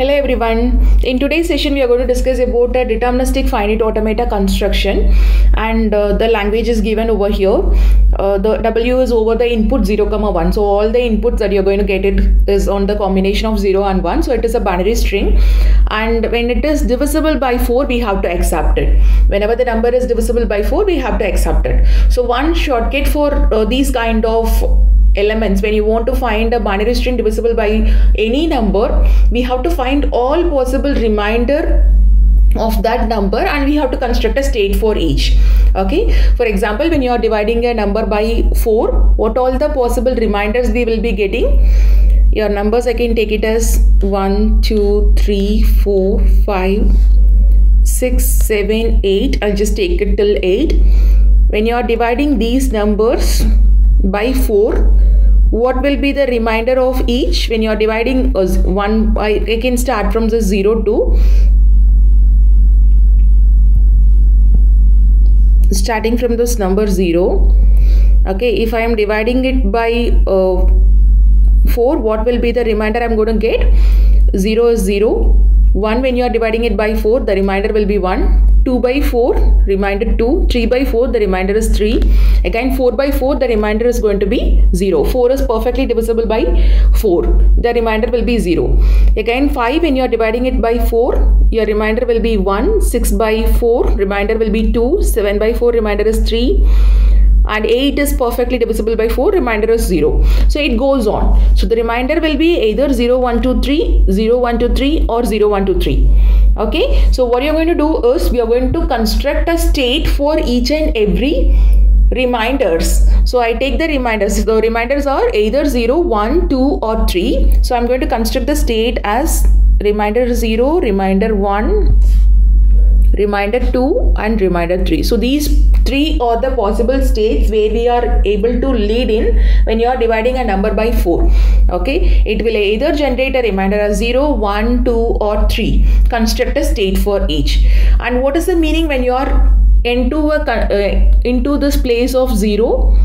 Hello everyone, in today's session we are going to discuss about a deterministic finite automata construction, and the language is given over here. The W is over the input 0, 1, so all the inputs that you're going to get it is on the combination of 0 and 1, so it is a binary string, and when it is divisible by 4 we have to accept it. Whenever the number is divisible by 4 we have to accept it. So one shortcut for these kind of elements, when you want to find a binary string divisible by any number, we have to find all possible remainder of that number and we have to construct a state for each. Okay, for example, when you are dividing a number by 4, what all the possible remainders we will be getting? Your numbers, I can take it as 1, 2, 3, 4, 5, 6, 7, 8. I'll just take it till 8. When you are dividing these numbers by 4, what will be the remainder of each? When you are dividing one, I can start from the 0, starting from this number 0. Okay, if I am dividing it by 4, what will be the remainder I'm going to get? 0 is 0. 1, when you are dividing it by 4, the remainder will be 1. 2 by 4, remainder 2. 3 by 4, the remainder is 3. Again 4 by 4, the remainder is going to be 0. 4 is perfectly divisible by 4. The remainder will be 0. Again 5, when you are dividing it by 4, your remainder will be 1. 6 by 4, remainder will be 2. 7 by 4, remainder is 3. And 8 is perfectly divisible by 4, remainder is 0. So it goes on. So the remainder will be either 0, 1, 2, 3, 0, 1, 2, 3 or 0, 1, 2, 3. Okay. So what you are going to do is we are going to construct a state for each and every reminders. So I take the reminders. The reminders are either 0, 1, 2 or 3. So I am going to construct the state as reminder 0, reminder 1, reminder 2 and reminder 3. So these 3 are the possible states where we are able to lead in when you are dividing a number by 4. Okay, it will either generate a reminder as 0, 1, 2 or 3. Construct a state for each. And what is the meaning when you are into this place of 0?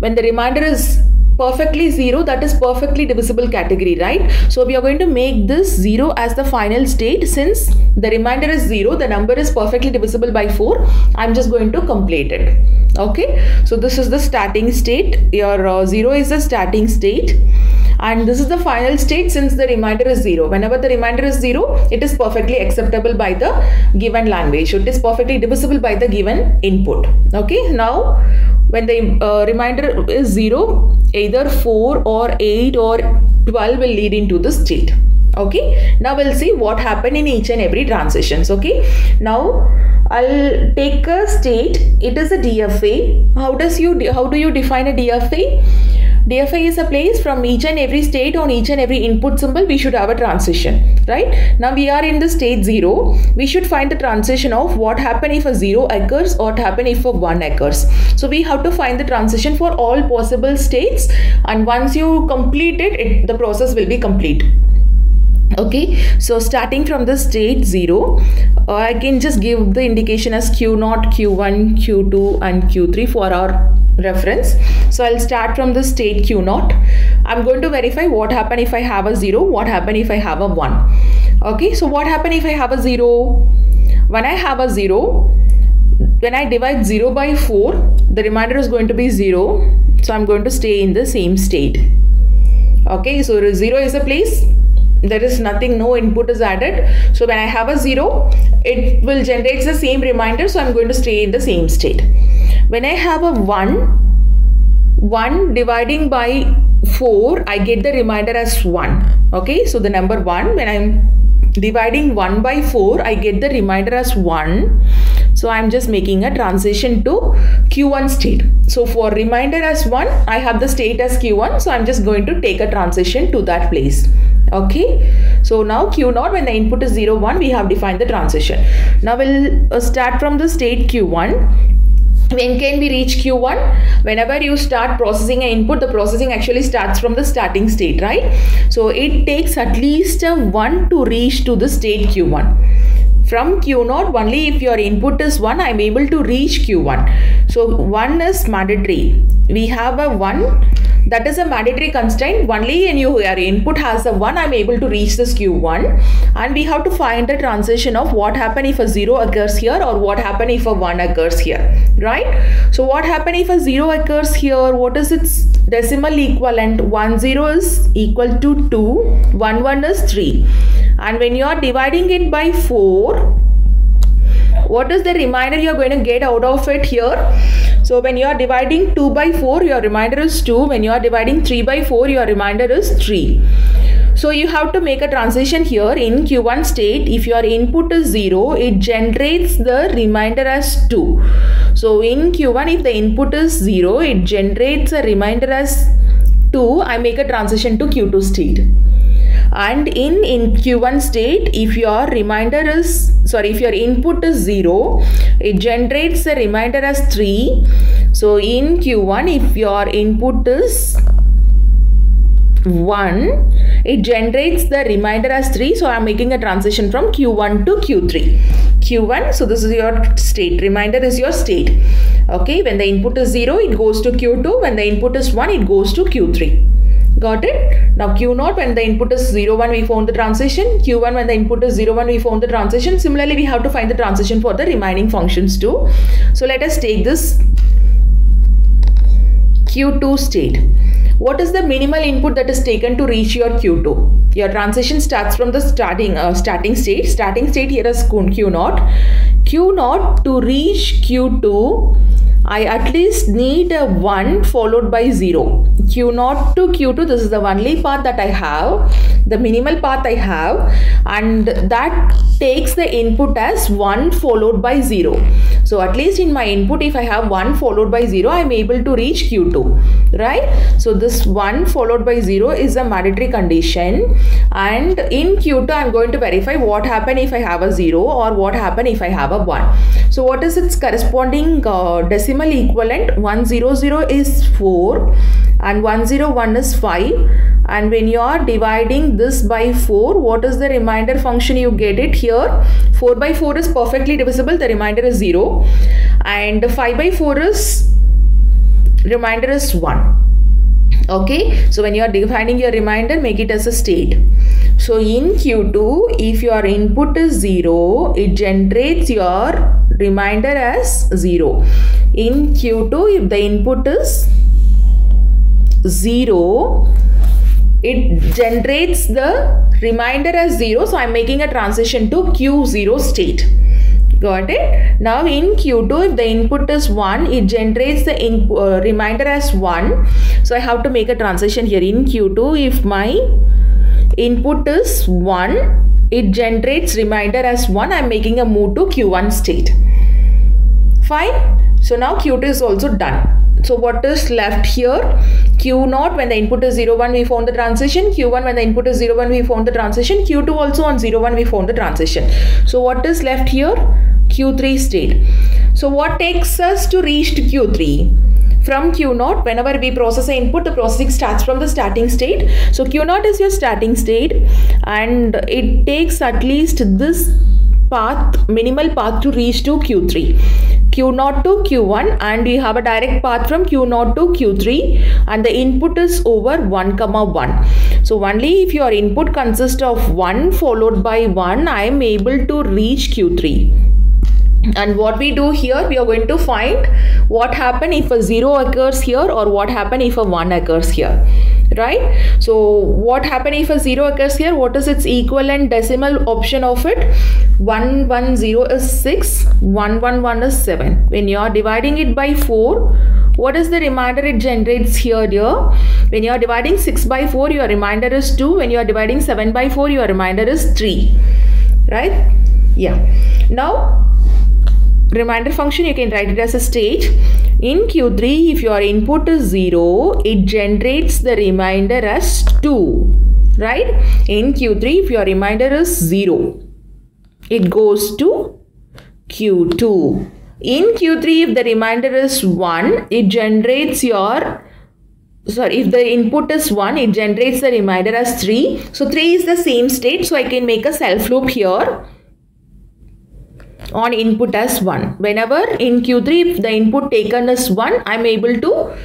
When the reminder is perfectly 0, that is perfectly divisible category, right? So we are going to make this 0 as the final state. Since the remainder is 0, the number is perfectly divisible by 4. I'm just going to complete it. Okay, so this is the starting state. Your 0 is the starting state and this is the final state since the remainder is 0. Whenever the remainder is 0, it is perfectly acceptable by the given language. It is perfectly divisible by the given input. Okay, now when the remainder is 0, either 4 or 8 or 12 will lead into the state. Okay, now we'll see what happened in each and every transitions. Okay, now I'll take a state. It is a DFA. How do you define a DFA? DFA is a place from each and every state on each and every input symbol we should have a transition, right? Now we are in the state 0. We should find the transition of what happen if a 0 occurs or what happen if a 1 occurs. So we have to find the transition for all possible states, and once you complete it, the process will be complete. Okay, so starting from the state 0, I can just give the indication as Q0, Q1, Q2 and Q3 for our reference. So I'll start from the state Q0. I'm going to verify what happened if I have a 0, what happened if I have a 1. Okay, so what happened if I have a 0? When I have a 0, when I divide 0 by 4, the remainder is going to be 0. So I'm going to stay in the same state. Okay, so 0 is a place. There is nothing, no input is added. So when I have a 0, it will generate the same remainder. So I'm going to stay in the same state. When I have a 1 dividing by 4, I get the remainder as 1. Okay, so the number 1, when I'm dividing 1 by 4, I get the remainder as 1. So I'm just making a transition to Q1 state. So for remainder as 1, I have the state as Q1. So I'm just going to take a transition to that place. Okay, so now Q0, when the input is 0, 1, we have defined the transition. Now we'll start from the state Q1. When can we reach Q1? Whenever you start processing an input, the processing actually starts from the starting state, right? So it takes at least a 1 to reach to the state Q1. From Q0, only if your input is 1, I'm able to reach Q1. So 1 is mandatory. We have a 1. That is a mandatory constraint. Only in your input has a 1, I am able to reach this Q1, and we have to find the transition of what happen if a 0 occurs here or what happen if a 1 occurs here, right? So what happen if a 0 occurs here? What is its decimal equivalent? 10 is equal to 2, 11 is 3, and when you are dividing it by 4, what is the remainder you are going to get out of it here? So when you are dividing 2 by 4, your remainder is 2. When you are dividing 3 by 4, your remainder is 3. So you have to make a transition here in Q1 state. If your input is 0, it generates the remainder as 2. So in Q1, if the input is 0, it generates a remainder as 2. I make a transition to Q2 state. And in Q1 state, if your remainder is, sorry, if your input is 0, it generates a remainder as 3. So in Q1, if your input is 1, it generates the remainder as 3. So I am making a transition from Q1 to Q3. So this is your state, remainder is your state. Okay, when the input is 0, it goes to Q2. When the input is 1, it goes to Q3. Got it? Now Q0, when the input is 0, 1, we found the transition. Q1, when the input is 0, 1, we found the transition. Similarly, we have to find the transition for the remaining functions too. So let us take this Q2 state. What is the minimal input that is taken to reach your Q2? Your transition starts from the starting state. Starting state here is Q0. Q0 to reach Q2, I at least need a 1 followed by 0. Q0 to Q2, this is the only path that I have, the minimal path I have, and that takes the input as 1 followed by 0. So at least in my input, if I have 1 followed by 0, I am able to reach Q2, right? So this 1 followed by 0 is a mandatory condition, and in Q2, I am going to verify what happen if I have a 0 or what happen if I have a 1. So what is its corresponding decimal equivalent? 100 is 4 and 101 is 5, and when you are dividing this by 4, what is the remainder function you get it here? 4 by 4 is perfectly divisible, the remainder is 0, and 5 by 4 is remainder is 1. Okay, so when you are defining your remainder, make it as a state. So in Q2, if your input is 0, it generates your remainder as 0. In Q2, if the input is 0, it generates the remainder as 0. So I am making a transition to Q0 state. Got it? Now in Q2, if the input is 1, it generates the remainder as 1. So I have to make a transition here. In Q2, if my input is 1, it generates remainder as 1. I am making a move to Q1 state. Fine. So now Q2 is also done. So what is left here? Q0, when the input is 0, 1, we found the transition. Q1, when the input is 0, 1, we found the transition. Q2 also on 0, 1, we found the transition. So what is left here? Q3 state. So what takes us to reach to Q3? From Q0, whenever we process an input, the processing starts from the starting state. So Q0 is your starting state, and it takes at least this path, minimal path, to reach to Q3. Q0 to Q1, and we have a direct path from Q0 to Q3, and the input is over 1, 1. So only if your input consists of 1 followed by 1, I am able to reach Q3. And what we do here, we are going to find what happen if a 0 occurs here or what happen if a 1 occurs here. Right? So what happen if a 0 occurs here? What is its equivalent decimal option of it? 110 is 6, 111 is 7. When you are dividing it by 4, what is the remainder it generates here, dear? When you are dividing 6 by 4, your remainder is 2. When you are dividing 7 by 4, your remainder is 3. Right? Yeah. Now, remainder function, you can write it as a state. In Q3, if your input is 0, it generates the remainder as 2, right? In Q3, if your remainder is 0, it goes to Q2. In Q3, if the remainder is 1, it generates your, sorry, if the input is 1, it generates the remainder as 3. So 3 is the same state, so I can make a self loop here on input as 1. Whenever in Q3, if the input taken is 1, I am able to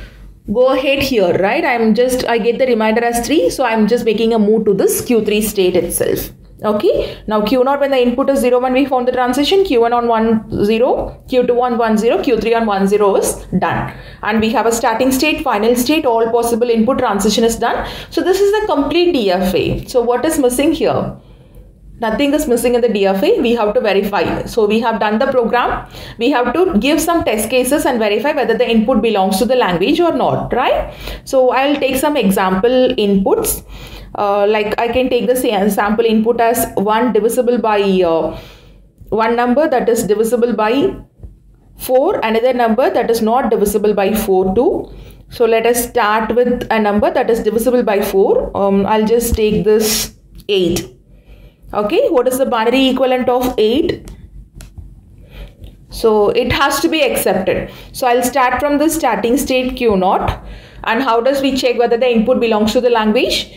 go ahead here, right? I get the reminder as 3, so I'm just making a move to this Q3 state itself. Okay, now Q0 when the input is 0, when we found the transition, Q1 on 1 0, Q2 on 1 0, Q3 on 1 0 is done, and we have a starting state, final state, all possible input, transition is done. So this is the complete DFA. So what is missing here? Nothing is missing in the DFA. We have to verify. So we have done the program. We have to give some test cases and verify whether the input belongs to the language or not, right? So I'll take some example inputs. Like I can take the sample input as 1 divisible by 1 number that is divisible by 4, another number that is not divisible by 4 too. So let us start with a number that is divisible by 4. I'll just take this 8. Okay, what is the binary equivalent of 8? So it has to be accepted. So I'll start from the starting state Q0, and how does we check whether the input belongs to the language?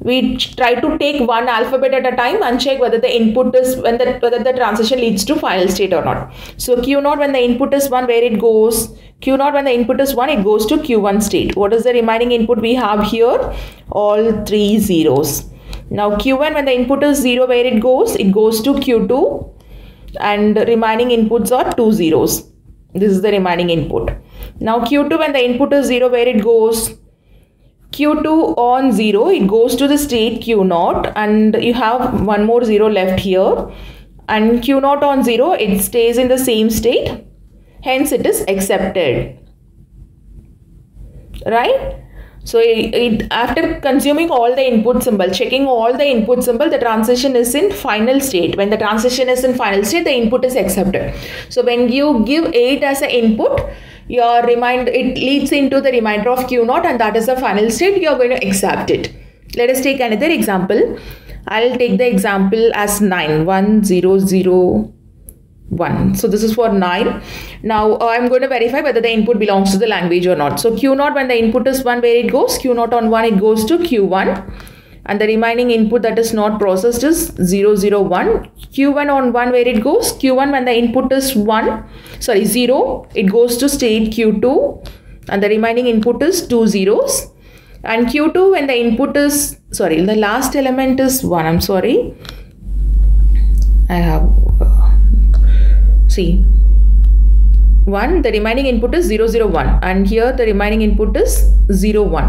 We try to take one alphabet at a time and check whether the input is whether the transition leads to final state or not. So Q0 when the input is 1, where it goes? Q0 when the input is 1, it goes to Q1 state. What is the remaining input we have here? All 3 zeros. Now Q1 when the input is 0, where it goes? It goes to Q2, and remaining inputs are 2 zeros. This is the remaining input. Now Q2 when the input is 0, where it goes? Q2 on 0, it goes to the state Q0, and you have one more 0 left here, and Q0 on 0, it stays in the same state, hence it is accepted, right? So after consuming all the input symbol, checking all the input symbol, the transition is in final state. When the transition is in final state, the input is accepted. So when you give 8 as an input, your reminder, it leads into the remainder of Q0, and that is the final state. You are going to accept it. Let us take another example. I'll take the example as 9. 1 0 0 1. So this is for 9. Now I'm going to verify whether the input belongs to the language or not. So Q0 when the input is 1, where it goes? Q0 on 1, it goes to Q1, and the remaining input that is not processed is 0 0 1. Q1 on 1, where it goes? Q1 when the input is 0, it goes to state Q2, and the remaining input is 2 zeros. And Q2 when the input is the last element is 1. The remaining input is 0 0 1, and here the remaining input is 0 1.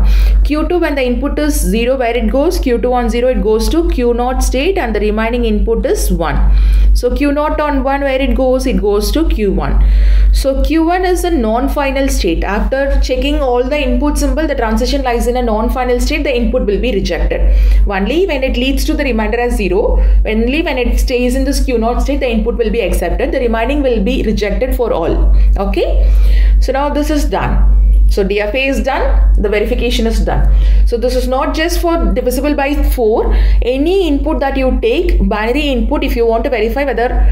Q2 when the input is 0, where it goes? Q2 on 0, it goes to Q0 state, and the remaining input is 1. So Q0 on 1, where it goes? It goes to Q1. So Q1 is a non-final state. After checking all the input symbol, the transition lies in a non-final state. The input will be rejected. Only when it leads to the remainder as 0, only when it stays in this Q0 state, the input will be accepted. The remaining will be rejected for all. Okay, so now this is done. So DFA is done, the verification is done. So this is not just for divisible by 4. Any input that you take, binary input, if you want to verify whether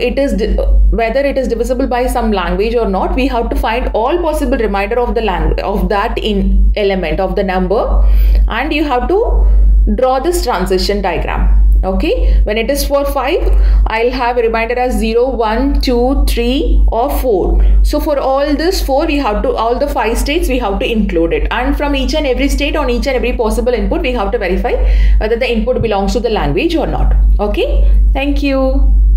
it is divisible by some language or not, we have to find all possible remainder of the element of the number, and you have to draw this transition diagram. Okay, when it is for 5, I'll have a remainder as 0 1 2 3 or 4. So for all this 4, we have to, all the 5 states, we have to include it, and from each and every state, on each and every possible input, we have to verify whether the input belongs to the language or not. Okay, thank you.